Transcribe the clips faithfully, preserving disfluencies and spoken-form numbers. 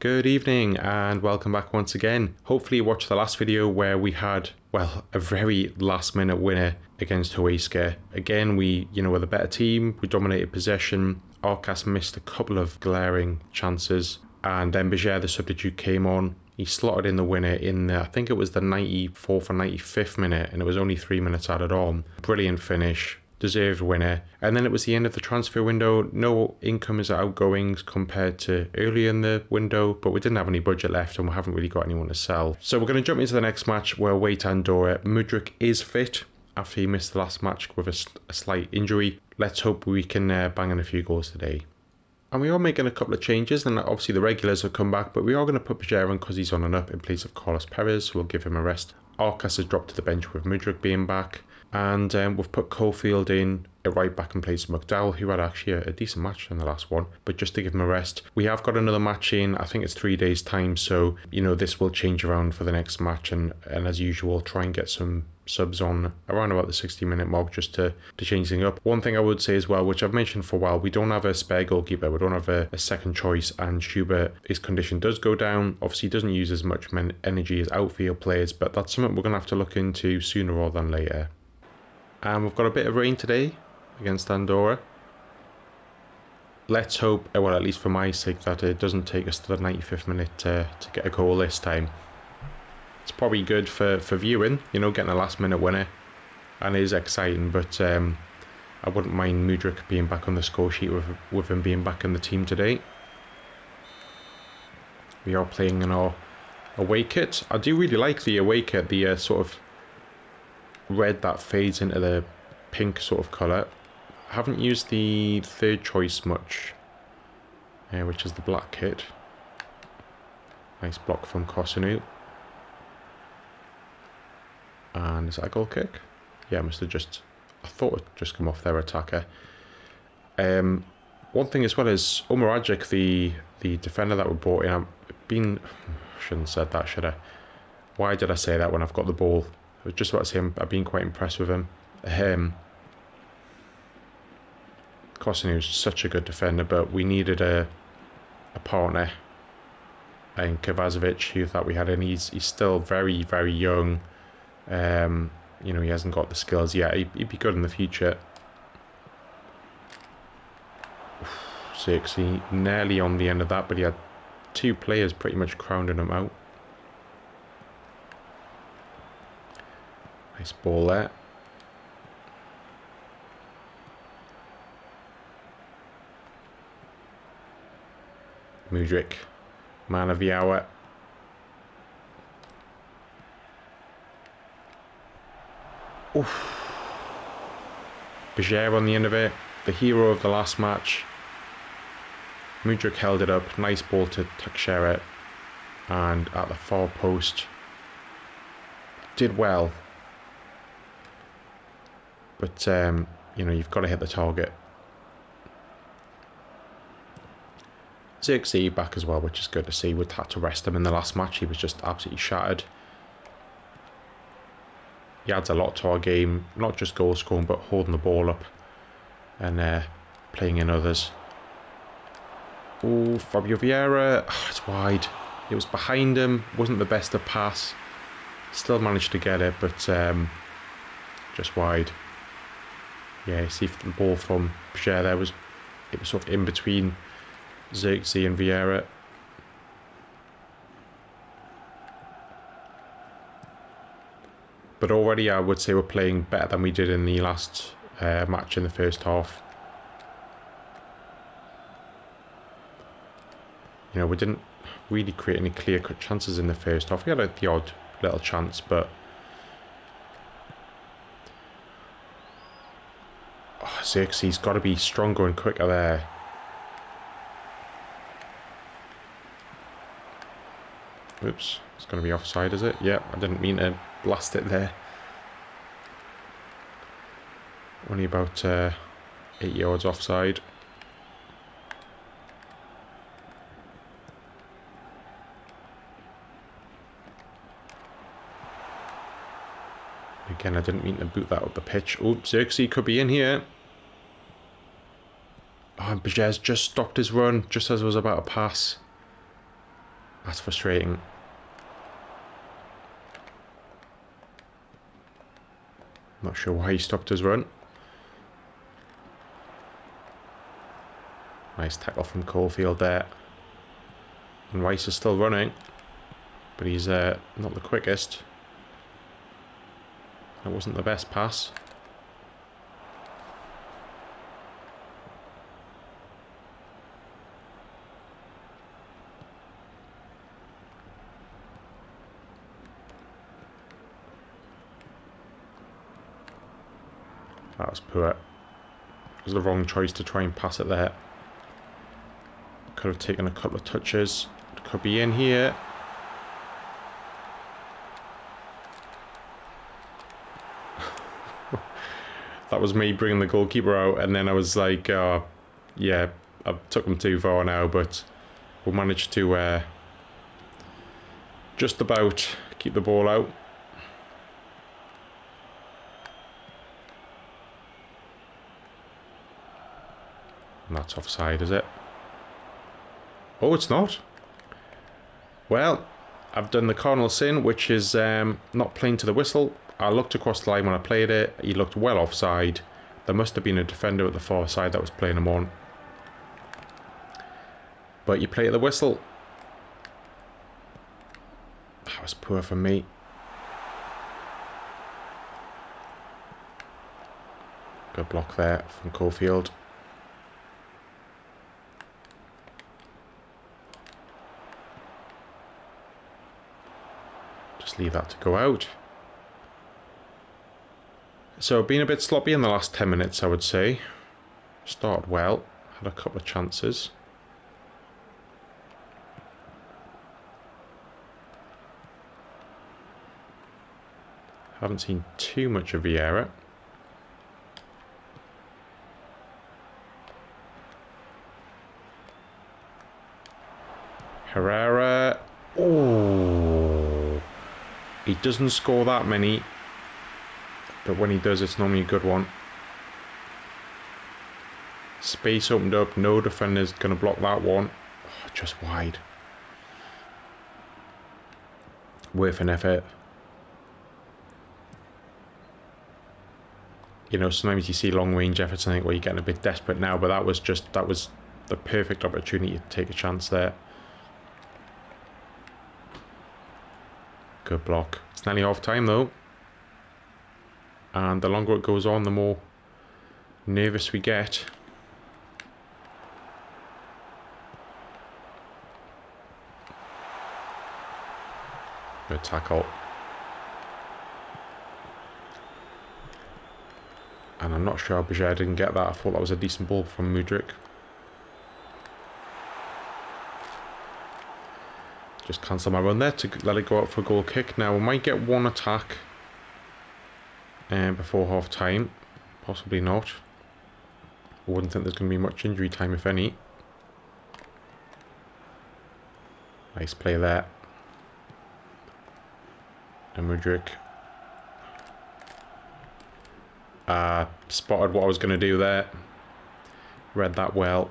Good evening and welcome back once again. Hopefully you watched the last video where we had, well, a very last minute winner against Huesca. Again, we, you know, were the better team, we dominated possession, Arcas missed a couple of glaring chances, and then Bajer, the substitute, came on. He slotted in the winner in, the, I think it was the ninety-fourth or ninety-fifth minute, and it was only three minutes added on. Brilliant finish. Deserved winner. And then it was the end of the transfer window. No incomings or outgoings compared to earlier in the window, but we didn't have any budget left and we haven't really got anyone to sell. So we're going to jump into the next match. We're away to Andorra. Mudryk is fit after he missed the last match with a, a slight injury. Let's hope we can uh, bang in a few goals today. And we are making a couple of changes, and obviously the regulars will come back, but we are going to put Bajer on because he's on and up in place of Carlos Perez, so we'll give him a rest. Arcas has dropped to the bench with Mudryk being back. And um, we've put Caulfield in at right back in place of McDowell, who had actually a, a decent match in the last one, but just to give him a rest. We have got another match in, I think it's three days time, so you know this will change around for the next match, and, and as usual try and get some subs on around about the sixty minute mark just to, to change things up. One thing I would say as well, which I've mentioned for a while, we don't have a spare goalkeeper, we don't have a, a second choice, and Schubert, his condition does go down. Obviously he doesn't use as much men energy as outfield players, but that's something we're going to have to look into sooner rather than later. And we've got a bit of rain today against Andorra. Let's hope, well at least for my sake, that it doesn't take us to the ninety-fifth minute uh, to get a goal this time. It's probably good for, for viewing, you know, getting a last minute winner. And it is exciting, but um, I wouldn't mind Mudryk being back on the score sheet with, with him being back in the team today. We are playing in our away kit. I do really like the away kit, the uh, sort of red that fades into the pink sort of colour. I haven't used the third choice much, uh, which is the black kit. Nice block from Kosin. And is that a goal kick? Yeah, I must have just, I thought it just come off their attacker. Um, one thing as well is Omaragic, the the defender that we brought in. I've been, shouldn't have said that, should I? Why did I say that when I've got the ball? I was just about to say I'm, I've been quite impressed with him. Um, Kossini was such a good defender, but we needed a a partner. And Kovacevic, who thought we had, and he's he's still very very young. Um, you know, he hasn't got the skills yet. He'd, he'd be good in the future. Zirkzee nearly on the end of that, but he had two players pretty much crowding him out. Nice ball there. Mudryk, man of the hour. Oof. Bajer on the end of it, the hero of the last match. Mudryk held it up, nice ball to Tuxeret, and at the far post, did well. But, um, you know, you've got to hit the target. Zirkzee back as well, which is good to see. We'd had to rest him in the last match. He was just absolutely shattered. He adds a lot to our game. Not just goal scoring, but holding the ball up and uh, playing in others. Oh, Fabio Vieira. Oh, it's wide. It was behind him. Wasn't the best to pass. Still managed to get it, but um, just wide. Yeah, see if the ball from Bajer there was, it was sort of in between Zirkzee and Vieira. But already I would say we're playing better than we did in the last uh, match in the first half. You know, we didn't really create any clear-cut chances in the first half. We had the odd little chance, but Zirkzee's got to be stronger and quicker there. Oops, it's going to be offside, is it? Yep, I didn't mean to blast it there. Only about uh, eight yards offside. Again, I didn't mean to boot that up the pitch. Oh, Zirkzee could be in here. Oh, and Bajer's just stopped his run just as it was about to pass. That's frustrating. Not sure why he stopped his run. Nice tackle from Caulfield there. And Rice is still running, but he's uh, not the quickest. That wasn't the best pass. That was poor. It was the wrong choice to try and pass it there. Could have taken a couple of touches. It could be in here. That was me bringing the goalkeeper out, and then I was like, uh, yeah, I took him too far now, but we'll manage to uh, just about keep the ball out. And that's offside, is it? Oh, it's not. Well, I've done the cardinal sin, which is um, not playing to the whistle. I looked across the line when I played it. He looked well offside. There must have been a defender at the far side that was playing him on. But you play at the whistle. That was poor for me. Good block there from Caulfield. Leave that to go out. So been a bit sloppy in the last ten minutes, I would say. Started well, had a couple of chances. Haven't seen too much of Vieira. Herrera. Oh. He doesn't score that many, but when he does, it's normally a good one. Space opened up, no defender's going to block that one. Oh, just wide. Worth an effort. You know, sometimes you see long range efforts, I think, where you're getting a bit desperate now, but that was just, that was the perfect opportunity to take a chance there. Good block. It's nearly half time though, and the longer it goes on, the more nervous we get. Good tackle, and I'm not sure Bajer didn't get that. I thought that was a decent ball from Mudryk. Just cancel my run there to let it go out for a goal kick. Now we might get one attack um, before half time, possibly not. I wouldn't think there's going to be much injury time, if any. Nice play there. And Mudryk uh, spotted what I was going to do there. Read that well,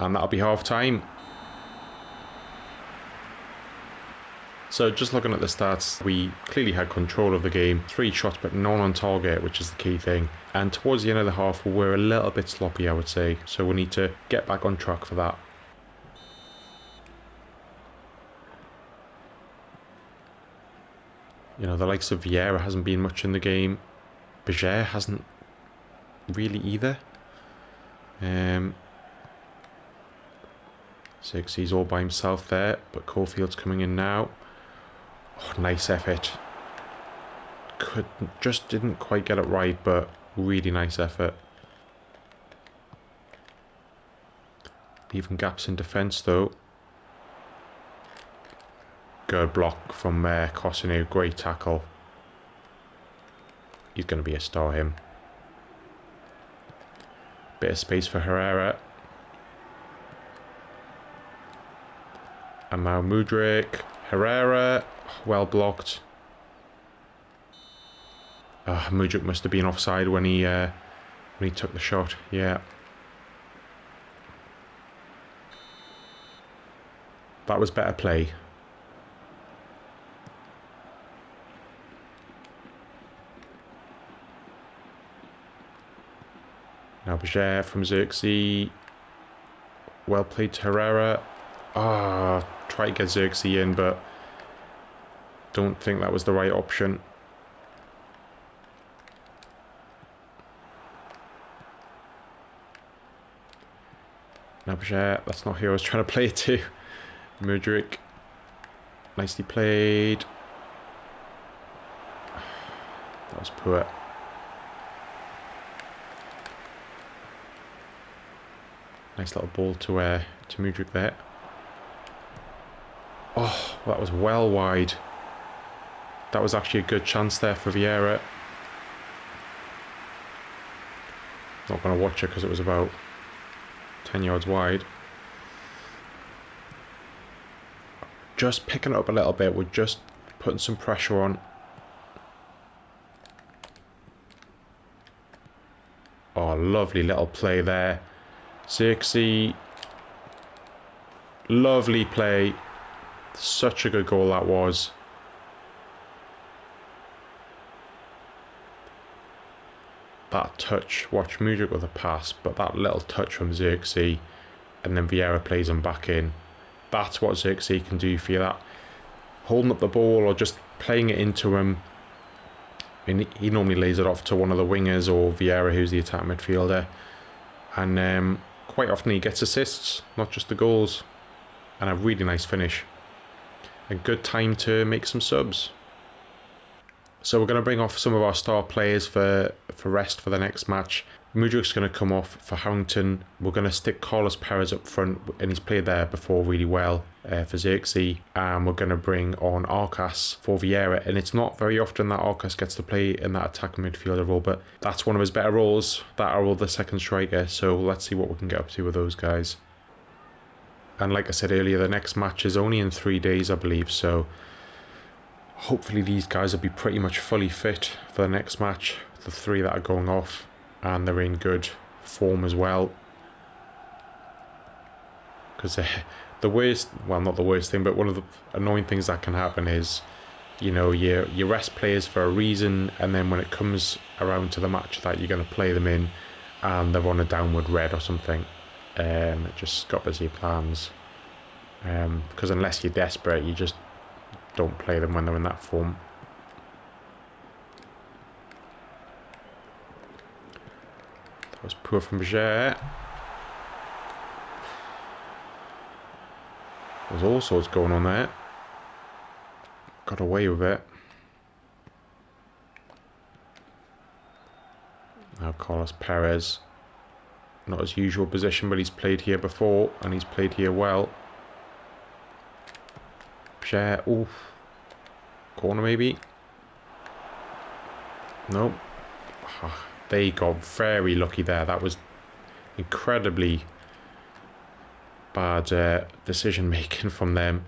and that'll be half time. So just looking at the stats, we clearly had control of the game. Three shots, but none on target, which is the key thing. And towards the end of the half, we were a little bit sloppy, I would say. So we need to get back on track for that. You know, the likes of Vieira hasn't been much in the game. Bajer hasn't really either. Um... Zirkzee's all by himself there, but Caulfield's coming in now. Oh, nice effort. Could, just didn't quite get it right, but really nice effort. Leaving gaps in defence though. Good block from uh, Kossini. Great tackle. He's going to be a star, him. Bit of space for Herrera. And now Mudryk. Herrera, well blocked. Ah, oh, Mudryk must have been offside when he uh, when he took the shot. Yeah. That was better play. Now Bajer from Zirkzee. Well played to Herrera. Ah, oh, try to get Zirkzee in, but don't think that was the right option. Now Bajer, that's not who I was trying to play it to. Mudryk, nicely played. That was poor. Nice little ball to uh, to Mudryk there. Oh, that was well wide. That was actually a good chance there for Vieira. Not going to watch it because it was about ten yards wide. Just picking it up a little bit. We're just putting some pressure on. Oh, lovely little play there. Zirkzee, lovely play, such a good goal that was. That touch, watch Mudryk with a pass, but that little touch from Zirkzee, and then Vieira plays him back in. That's what Zirkzee can do for you, that holding up the ball or just playing it into him. I mean, he normally lays it off to one of the wingers or Vieira, who's the attack midfielder, and um, quite often he gets assists, not just the goals. And a really nice finish. A good time to make some subs. So we're going to bring off some of our star players for, for rest for the next match. Mudryk's going to come off for Harrington. We're going to stick Carlos Perez up front, and he's played there before really well uh, for Zirkzee. And we're going to bring on Arcas for Vieira. And it's not very often that Arcas gets to play in that attacking midfielder role, but that's one of his better roles. That are all the second striker. So let's see what we can get up to with those guys. And like I said earlier, the next match is only in three days, I believe. So hopefully these guys will be pretty much fully fit for the next match. The three that are going off, and they're in good form as well. Because the worst, well, not the worst thing, but one of the annoying things that can happen is, you know, you, you rest players for a reason, and then when it comes around to the match that you're going to play them in, and they're on a downward red or something. Um, it just scuppers your plans, um, because unless you're desperate, you just don't play them when they're in that form. That was poor from Bajer. There's all sorts going on there. Got away with it. Now Carlos Perez. Not his usual position, but he's played here before, and he's played here well. Share, oof. Corner maybe? Nope. Oh, they got very lucky there. That was incredibly bad uh, decision making from them.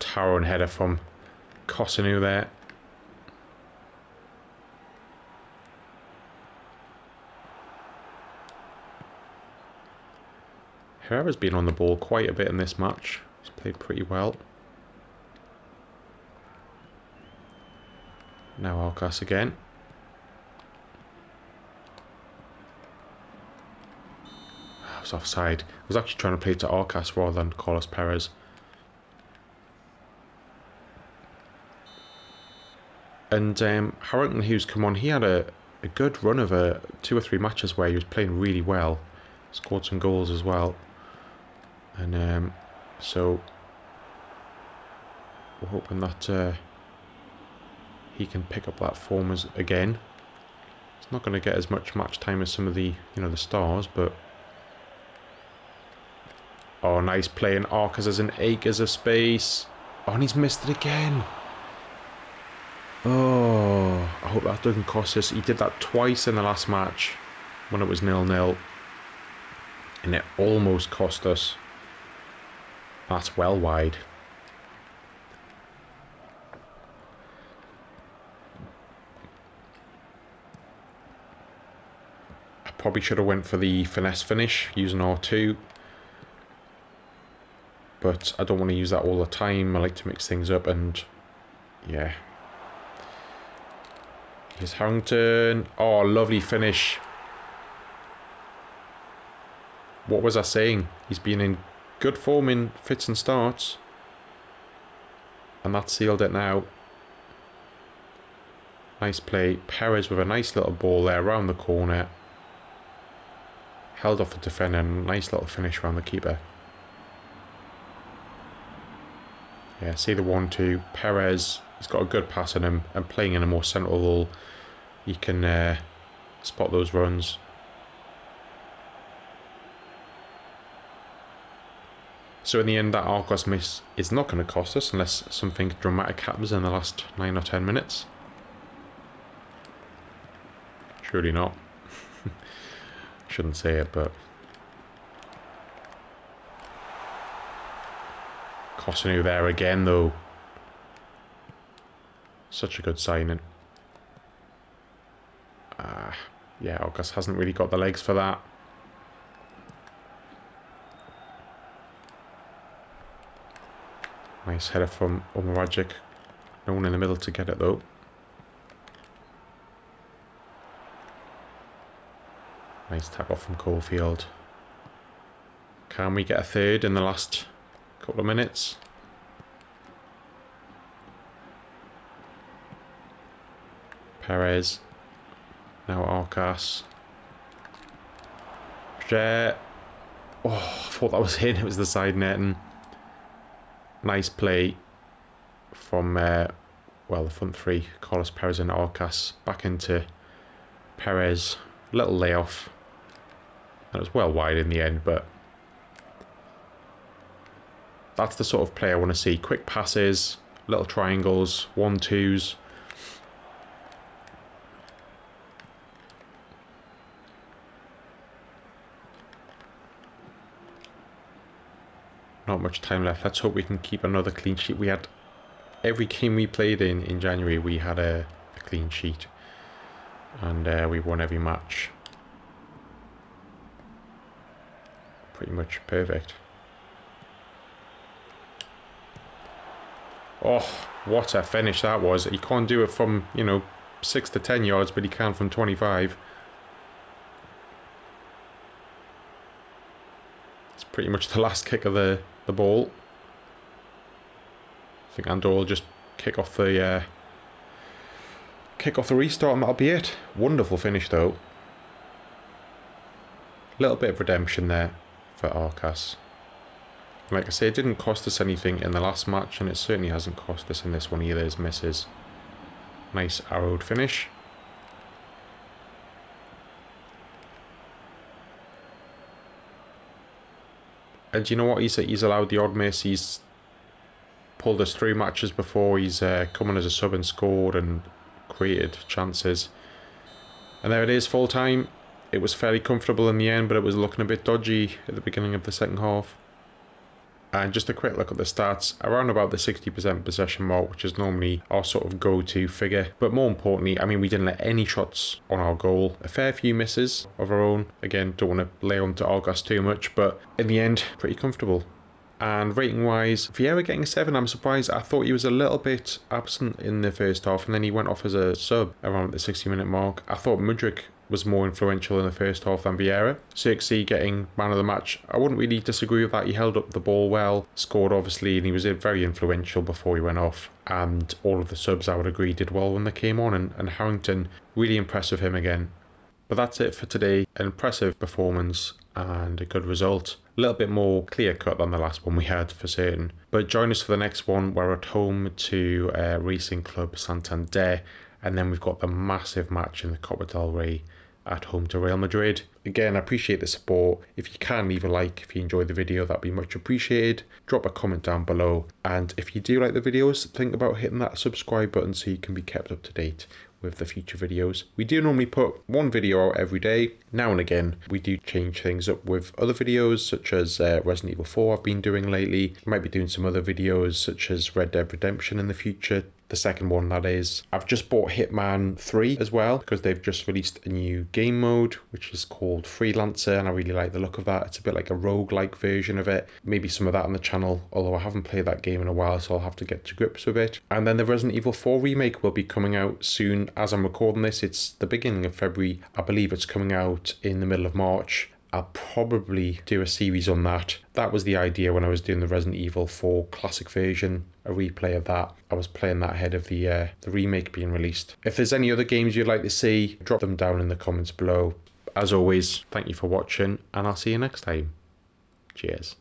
Towering header from Kossini there. Herrera's been on the ball quite a bit in this match. He's played pretty well. Now Arcas again. I was offside. I was actually trying to play to Arcas rather than Carlos Perez. And um, Harrington, who's come on, he had a, a good run of a, two or three matches where he was playing really well. Scored some goals as well. And um, so we're hoping that uh, he can pick up that form as, again. He's not going to get as much match time as some of the you know the stars, but oh, nice play in Arcas. There's an acres of space. Oh, and he's missed it again. Oh, I hope that doesn't cost us. He did that twice in the last match when it was nil nil, and it almost cost us. That's well wide. probably should have went for the finesse finish using R two, but I don't want to use that all the time. I like to mix things up. And yeah, here's Harrington. Oh, lovely finish. What was I saying? He's been in good form in fits and starts, and that sealed it now. Nice play. Perez with a nice little ball there around the corner. Held off the defender, and nice little finish around the keeper. Yeah, see the one two. Perez, he's got a good pass in him, and playing in a more central role, he can uh, spot those runs. So in the end, that Arcas miss is not going to cost us unless something dramatic happens in the last nine or ten minutes. Surely not. Shouldn't say it, but Kossini there again, though. Such a good signing. Ah, uh, yeah, Arcas hasn't really got the legs for that. Nice header from Omaragic. No one in the middle to get it, though. Nice tap off from Caulfield. Can we get a third in the last couple of minutes? Perez. Now Arcas. Bajer. Oh, I thought that was in. It was the side netting. Nice play from, uh, well, the front three. Carlos Perez and Arcas. Back into Perez. Little layoff. That was well wide in the end, but that's the sort of play I want to see. Quick passes, little triangles, one twos. Not much time left. Let's hope we can keep another clean sheet. We had, every game we played in, in January, we had a, a clean sheet. And uh, we won every match. Pretty much perfect. Oh, what a finish that was. He can't do it from, you know, six to ten yards, but he can from twenty-five. It's pretty much the last kick of the, the ball. I think Andorra will just kick off the... Uh, kick off the restart, and that'll be it. Wonderful finish, though. Little bit of redemption there for Arcas. Like I say, it didn't cost us anything in the last match, and it certainly hasn't cost us in this one either, as misses. Nice arrowed finish. And you know what, he's, he's allowed the odd miss. He's pulled us three matches before. He's uh, come on as a sub and scored, and created chances. And there it is, full time. It was fairly comfortable in the end, but it was looking a bit dodgy at the beginning of the second half. And just a quick look at the stats, around about the sixty percent possession mark, which is normally our sort of go-to figure. But more importantly, I mean, we didn't let any shots on our goal. A fair few misses of our own. Again, don't want to lay on to Arcas too much, but in the end, pretty comfortable. And rating-wise, Vieira getting seven, I'm surprised. I thought he was a little bit absent in the first half, and then he went off as a sub around the sixty minute mark. I thought Mudryk was more influential in the first half than Vieira. Zirkzee getting man of the match. I wouldn't really disagree with that. He held up the ball well, scored obviously, and he was very influential before he went off. And all of the subs, I would agree, did well when they came on, and, and Harrington, really impressive him again. But that's it for today. An impressive performance and a good result. A little bit more clear cut than the last one we had, for certain. But join us for the next one. We're at home to uh, Racing Club Santander, and then we've got the massive match in the Copa del Rey at home to Real Madrid. Again, I appreciate the support. If you can, leave a like. If you enjoyed the video, that'd be much appreciated. Drop a comment down below, and if you do like the videos, think about hitting that subscribe button so you can be kept up to date with the future videos. We do normally put one video out every day. Now and again, we do change things up with other videos, such as uh, Resident Evil four I've been doing lately. I might be doing some other videos, such as Red Dead Redemption in the future. the second one, that is. I've just bought Hitman three as well, because they've just released a new game mode, which is called Freelancer, and I really like the look of that. It's a bit like a roguelike version of it. Maybe some of that on the channel, although I haven't played that game in a while, so I'll have to get to grips with it. And then the Resident Evil four remake will be coming out soon. As I'm recording this, it's the beginning of February. I believe it's coming out in the middle of March. I'll probably do a series on that. That was the idea when I was doing the Resident Evil four classic version, a replay of that. I was playing that ahead of the uh, the remake being released. If there's any other games you'd like to see, drop them down in the comments below. As always, thank you for watching, and I'll see you next time. Cheers.